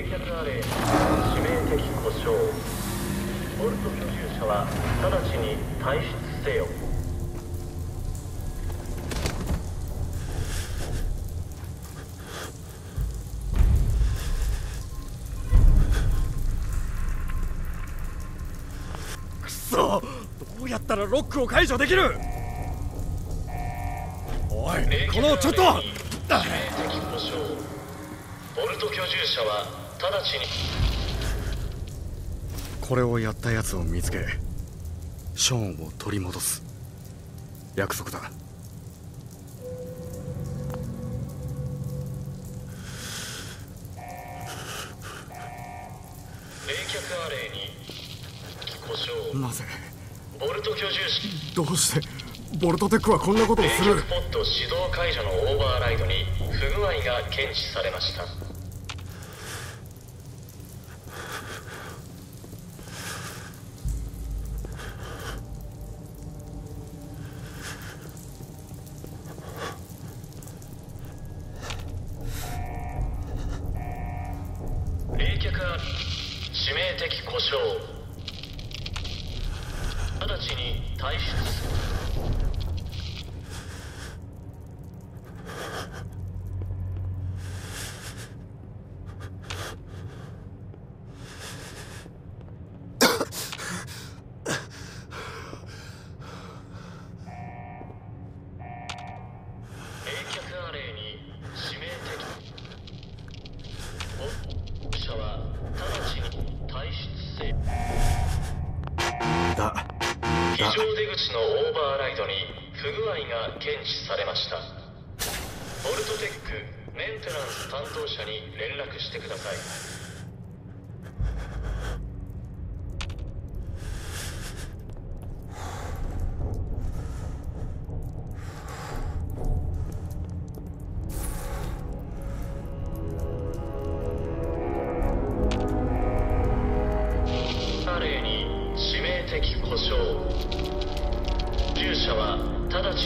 冷却アレイ、致命的故障。ボルト居住者は直ちに退出せよ。くそ、どうやったらロックを解除できる。おい、このちょっと。ボルト居住者は直ちに。これをやったやつを見つけ、ショーンを取り戻す。約束だ。冷却アレイに故障。なぜボルト居住者、どうしてボルトテックはこんなことをする。冷却ポッド自動解除のオーバーライドに不具合が検知されました。冷却は致命的故障。直ち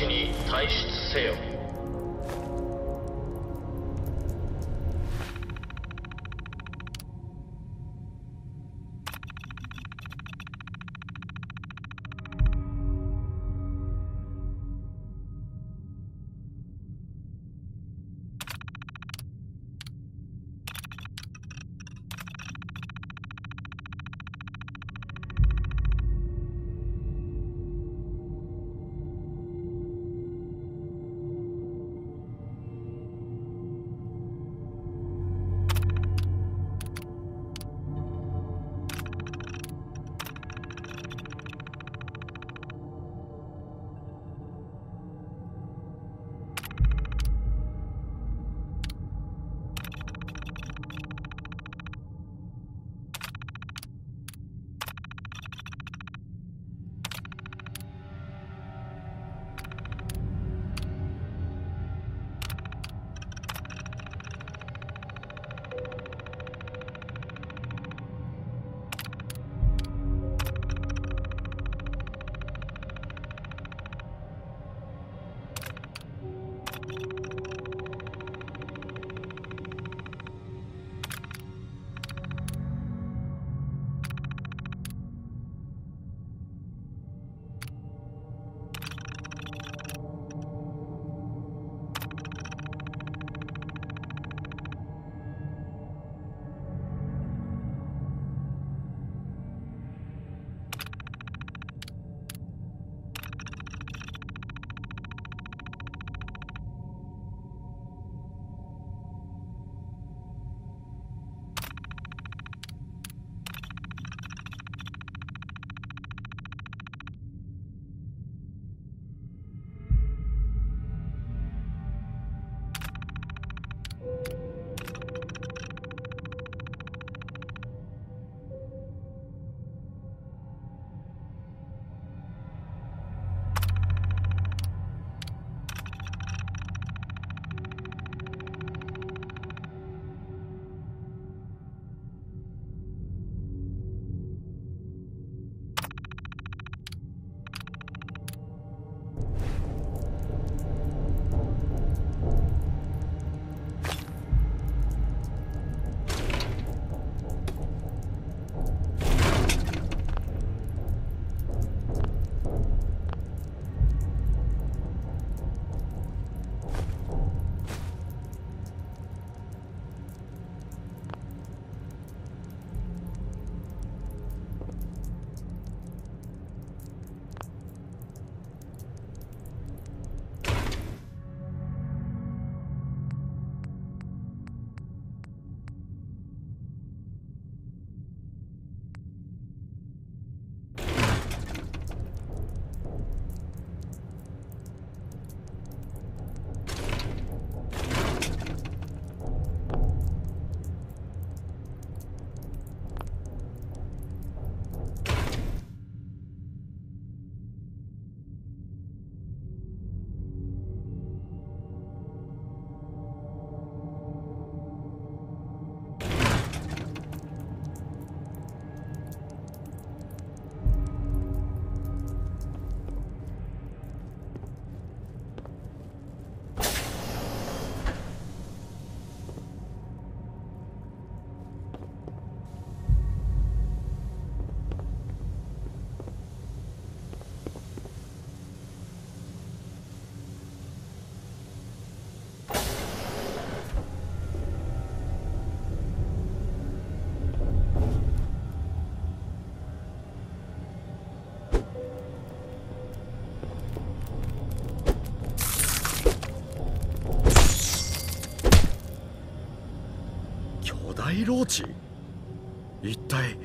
に退出。大老地、一体。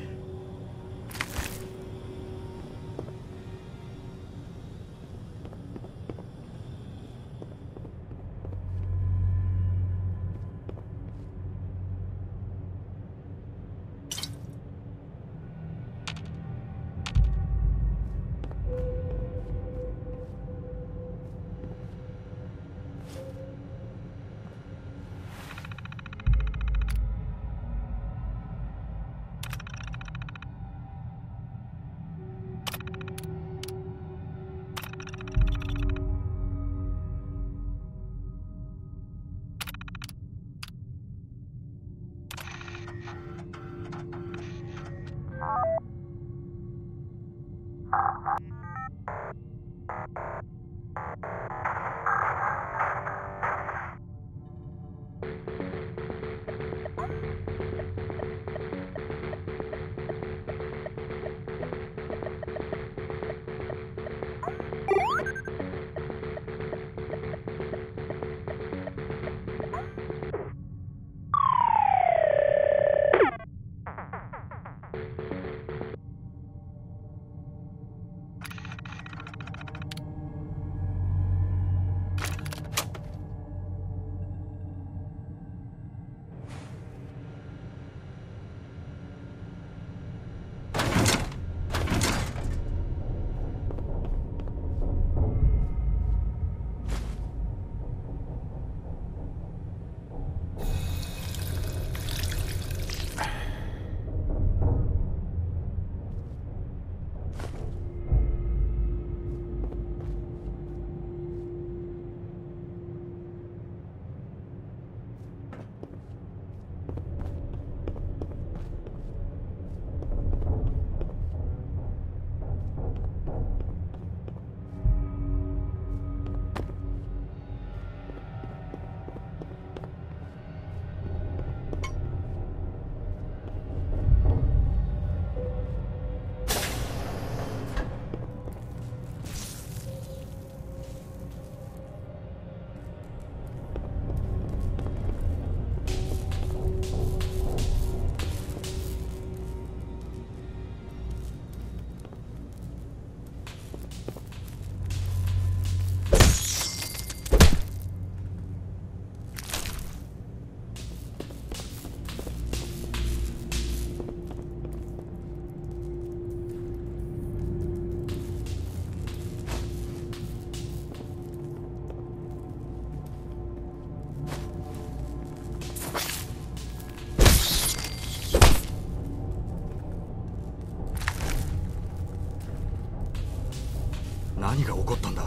何が起こったんだ？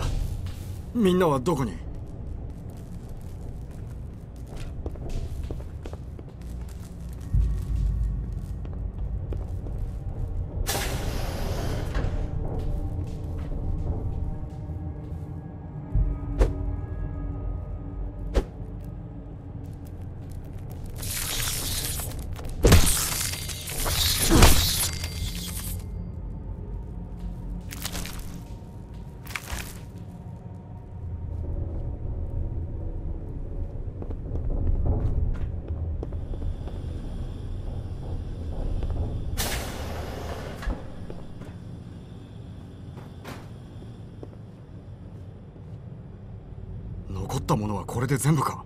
みんなはどこに？残ったものはこれで全部か。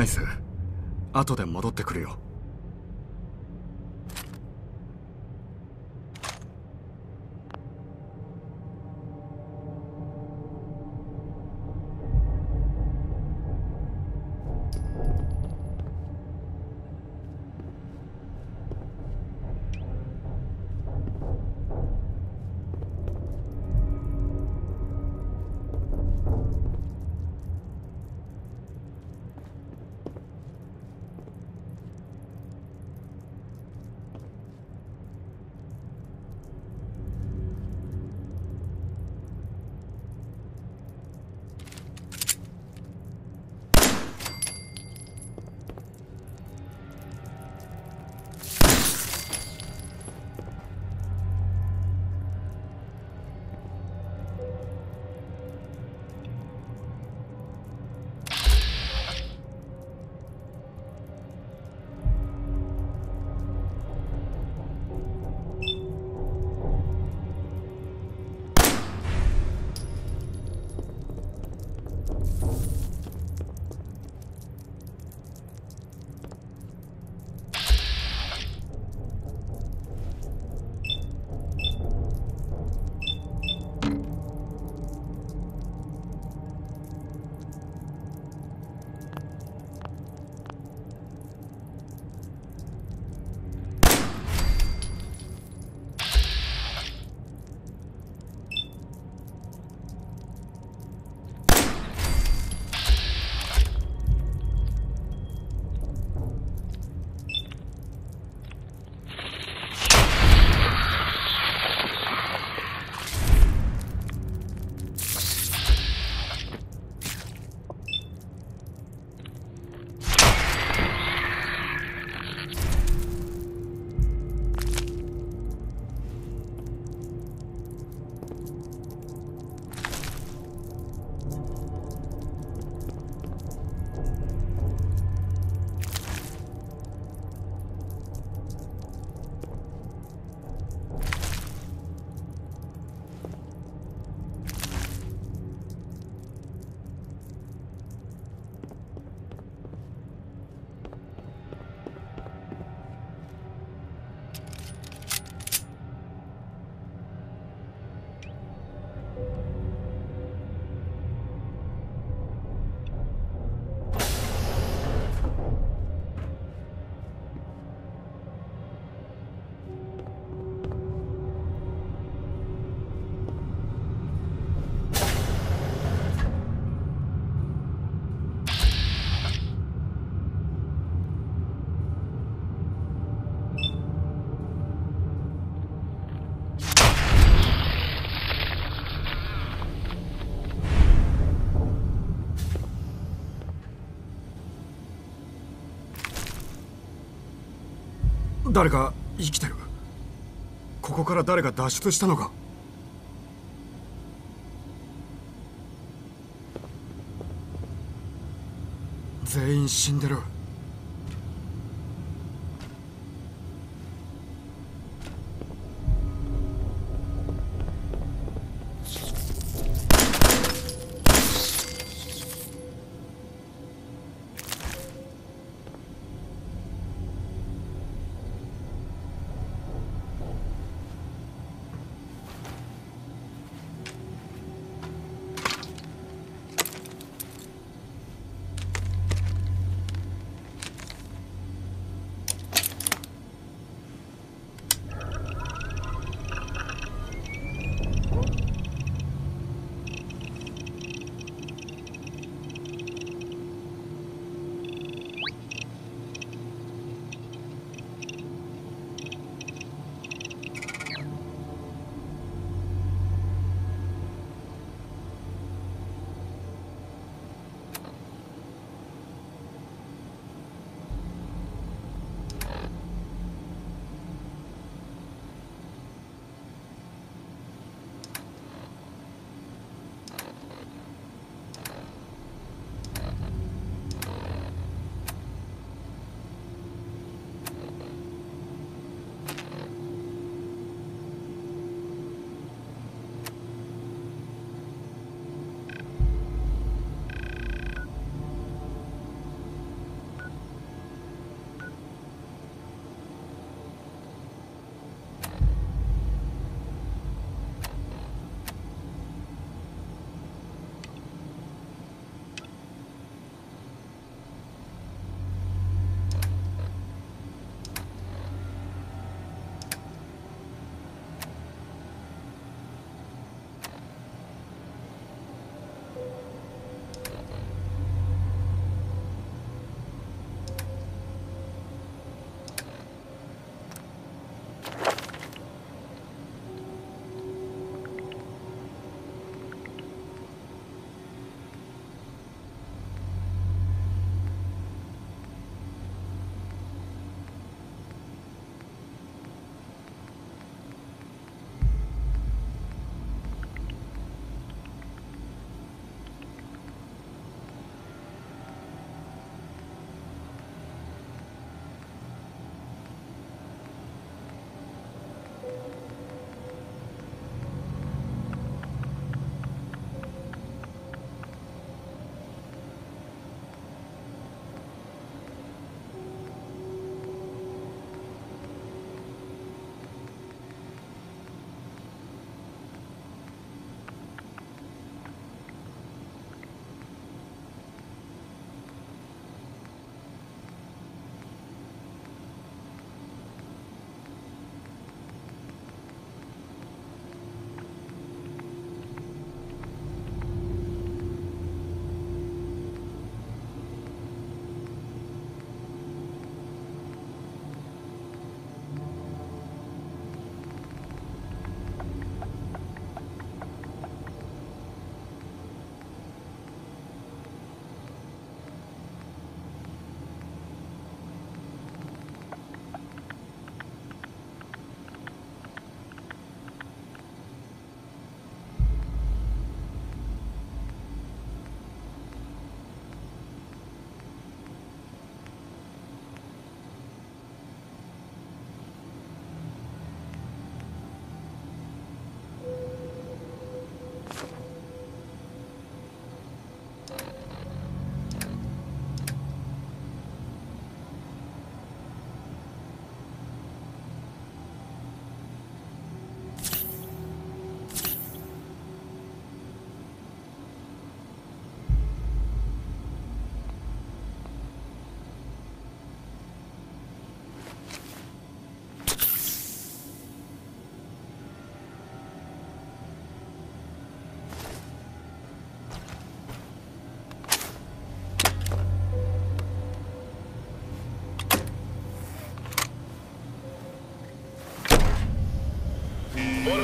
ナイス。後で戻ってくるよ。誰か生きてる。ここから誰か脱出したのか。全員死んでる。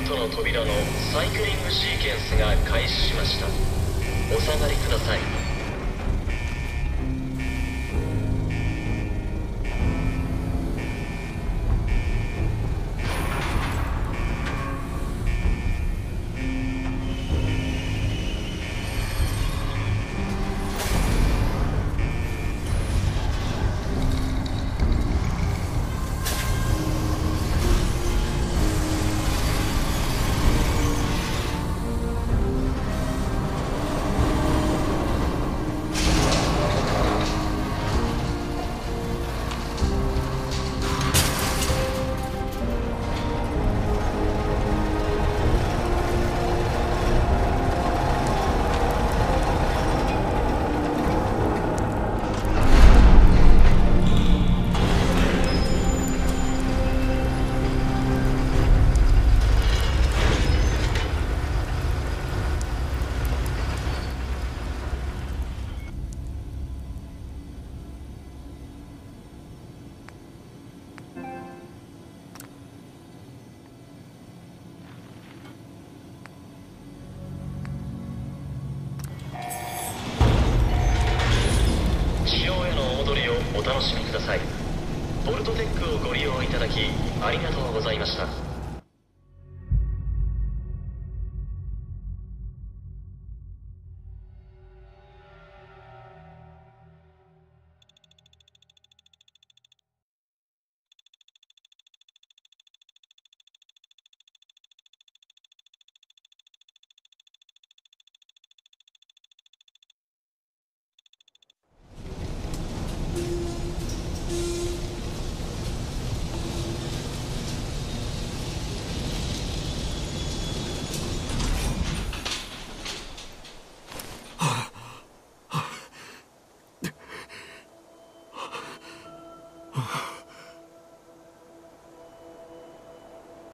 トの扉のサイクリングシーケンスが開始しました。お下がりください。ボルトテックをご利用いただきありがとうございました。